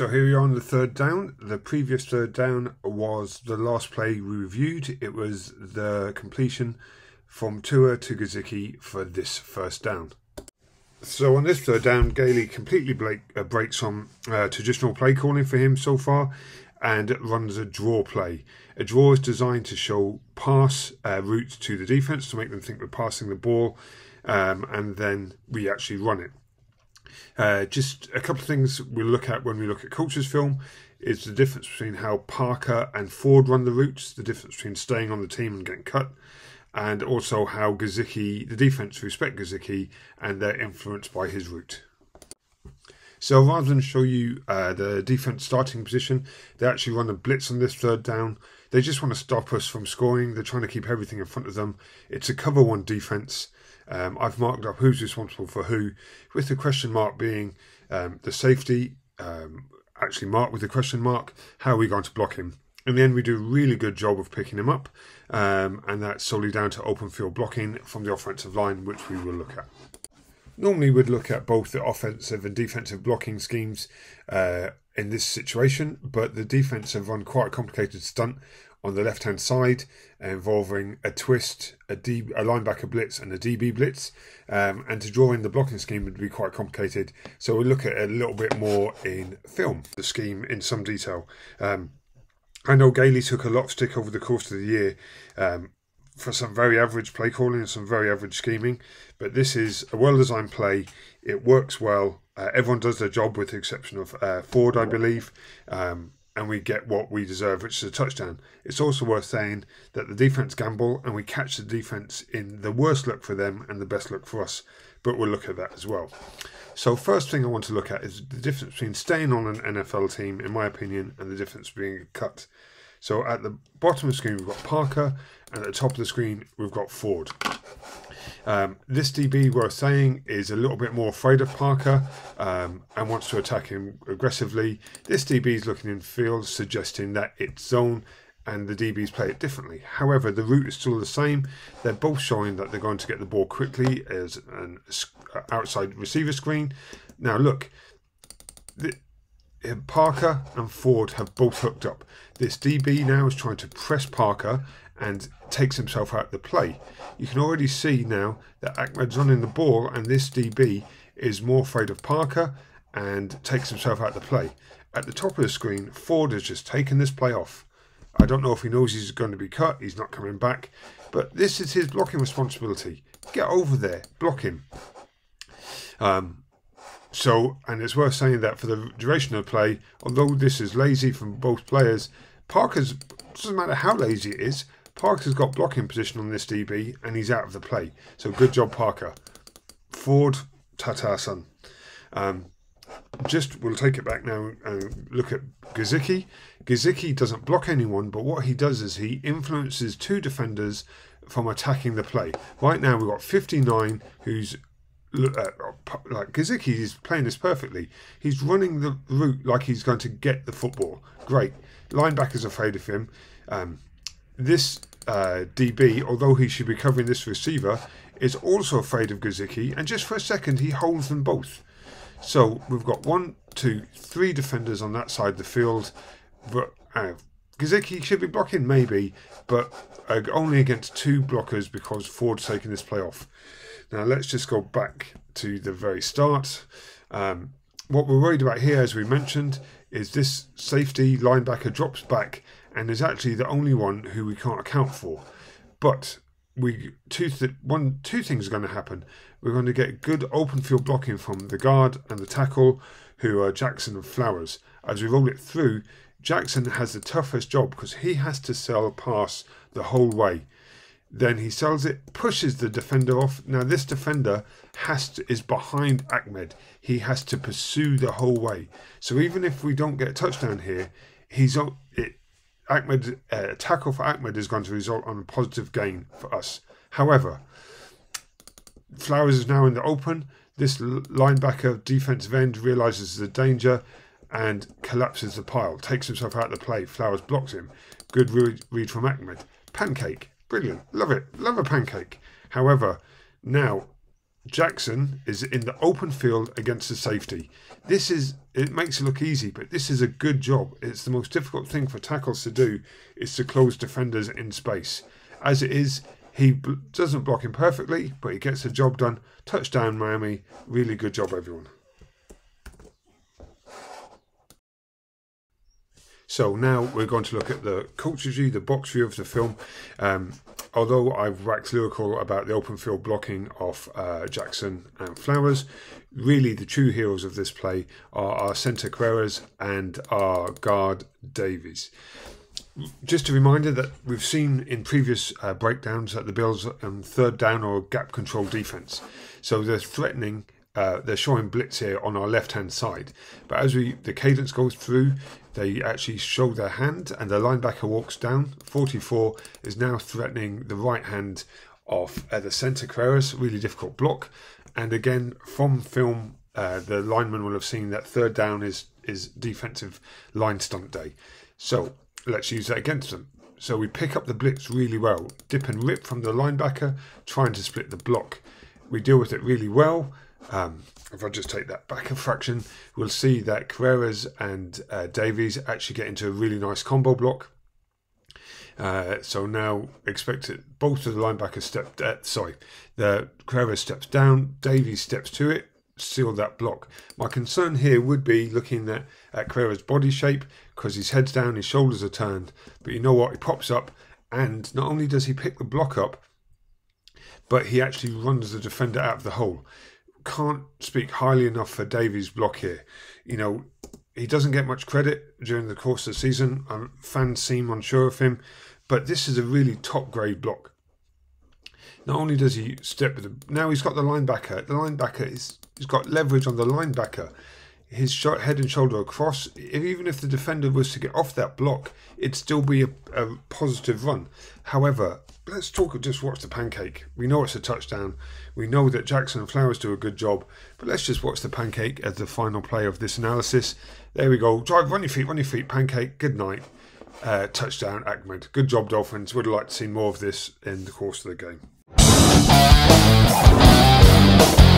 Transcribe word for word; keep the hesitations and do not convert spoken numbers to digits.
So here we are on the third down. The previous third down was the last play we reviewed. It was the completion from Tua to Gesicki for this first down. So on this third down, Gailey completely break, uh, breaks on uh, traditional play calling for him so far and runs a draw play. A draw is designed to show pass uh, routes to the defense to make them think we're passing the ball, um, and then we actually run it. Uh, just a couple of things we'll look at when we look at Culture's film is the difference between how Parker and Ford run the routes, the difference between staying on the team and getting cut, and also how Gesicki, the defense respect Gesicki and they're influenced by his route. So rather than show you uh, the defense starting position, they actually run a blitz on this third down. They just want to stop us from scoring. They're trying to keep everything in front of them. It's a cover one defense. Um, I've marked up who's responsible for who, with the question mark being um, the safety, um, actually marked with the question mark, how are we going to block him? In the end, we do a really good job of picking him up, um, and that's solely down to open field blocking from the offensive line, which we will look at. Normally we'd look at both the offensive and defensive blocking schemes uh, in this situation, but the defense have run quite a complicated stunt on the left-hand side involving a twist, a, D, a linebacker blitz and a D B blitz, um, and to draw in the blocking scheme would be quite complicated, so we'll look at it a little bit more in film, the scheme in some detail. Um, I know Gailey took a lot of stick over the course of the year um, for some very average play calling and some very average scheming, but this is a well-designed play. It works well. Uh, everyone does their job with the exception of uh, Ford, I believe, um, and we get what we deserve, which is a touchdown. It's also worth saying that the defense gamble and we catch the defense in the worst look for them and the best look for us, but we'll look at that as well. So first thing I want to look at is the difference between staying on an N F L team, in my opinion, and the difference being cut. So at the bottom of the screen, we've got Parker, and at the top of the screen, we've got Ford. Um, this D B, worth saying, is a little bit more afraid of Parker um, and wants to attack him aggressively. This D B is looking in field, suggesting that it's zone and the D Bs play it differently. However, the route is still the same. They're both showing that they're going to get the ball quickly as an outside receiver screen. Now, look, the Parker and Ford have both hooked up. This D B now is trying to press Parker and takes himself out of the play. You can already see now that Ahmed's running the ball and this D B is more afraid of Parker and takes himself out of the play. At the top of the screen, Ford has just taken this play off. I don't know if he knows he's going to be cut, he's not coming back, but this is his blocking responsibility. Get over there, block him. Um, So, and it's worth saying that for the duration of play, although this is lazy from both players, Parker's, doesn't matter how lazy it is, Parker's got blocking position on this D B and he's out of the play. So good job, Parker. Ford, ta-ta, son. Um, just, we'll take it back now and look at Gesicki. Gesicki doesn't block anyone, but what he does is he influences two defenders from attacking the play. Right now, we've got fifty-nine who's... like Gesicki is playing this perfectly. He's running the route like he's going to get the football. Great. Linebacker's afraid of him. Um, this uh, D B, although he should be covering this receiver, is also afraid of Gesicki, and just for a second he holds them both. So we've got one, two, three defenders on that side of the field. But, uh, Gesicki should be blocking maybe, but uh, only against two blockers because Ford's taking this play off. Now let's just go back to the very start. Um, what we're worried about here, as we mentioned, is this safety linebacker drops back and is actually the only one who we can't account for. But we two th one two things are going to happen. We're going to get good open field blocking from the guard and the tackle, who are Jackson and Flowers. As we roll it through, Jackson has the toughest job because he has to sell pass the whole way. Then he sells it, pushes the defender off. Now this defender has to, is behind Ahmed. He has to pursue the whole way. So even if we don't get a touchdown here, he's on, it, Ahmed, uh, tackle for Ahmed is going to result on a positive gain for us. However, Flowers is now in the open. This linebacker defensive end realises the danger and collapses the pile. Takes himself out of the play. Flowers blocks him. Good read, read from Ahmed. Pancake. Brilliant. Love it. Love a pancake. However, now Jackson is in the open field against the safety. This is, it makes it look easy, but this is a good job. It's the most difficult thing for tackles to do, is to close defenders in space. As it is, he b doesn't block him perfectly, but he gets the job done. Touchdown, Miami. Really good job, everyone. So now we're going to look at the coach's view, the box view of the film. Um, although I've waxed lyrical about the open field blocking of uh, Jackson and Flowers, really the true heroes of this play are our centre Karras and our guard Davies. Just a reminder that we've seen in previous uh, breakdowns that the Bills um, third down or gap control defence. So they're threatening, uh, they're showing blitz here on our left-hand side. But as we the cadence goes through, they actually show their hand and the linebacker walks down. forty-four is now threatening the right hand of uh, the centre Karras, really difficult block. And again, from film, uh, the lineman will have seen that third down is, is defensive line stunt day. So let's use that against them. So we pick up the blitz really well. Dip and rip from the linebacker, trying to split the block. We deal with it really well. Um, if I just take that back a fraction, we'll see that Karras and uh, Davies actually get into a really nice combo block. Uh, so now expect it. Both of the linebackers step. Uh, sorry, the Karras steps down. Davies steps to it. Seal that block. My concern here would be looking at, at Karras' body shape, because his head's down, his shoulders are turned. But you know what? He pops up, and not only does he pick the block up, but he actually runs the defender out of the hole. Can't speak highly enough for Davies' block here. You know, he doesn't get much credit during the course of the season. Um, fans seem unsure of him, but this is a really top grade block. Not only does he step with the, now he's got the linebacker. The linebacker is he's got leverage on the linebacker. His shot, head and shoulder across. If, even if the defender was to get off that block, it'd still be a, a positive run. However, let's talk. Just watch the pancake. We know it's a touchdown. We know that Jackson and Flowers do a good job. But let's just watch the pancake as the final play of this analysis. There we go. Drive, run your feet, run your feet. Pancake. Good night. Uh, touchdown, Ahmed. Good job, Dolphins. Would have liked to see more of this in the course of the game.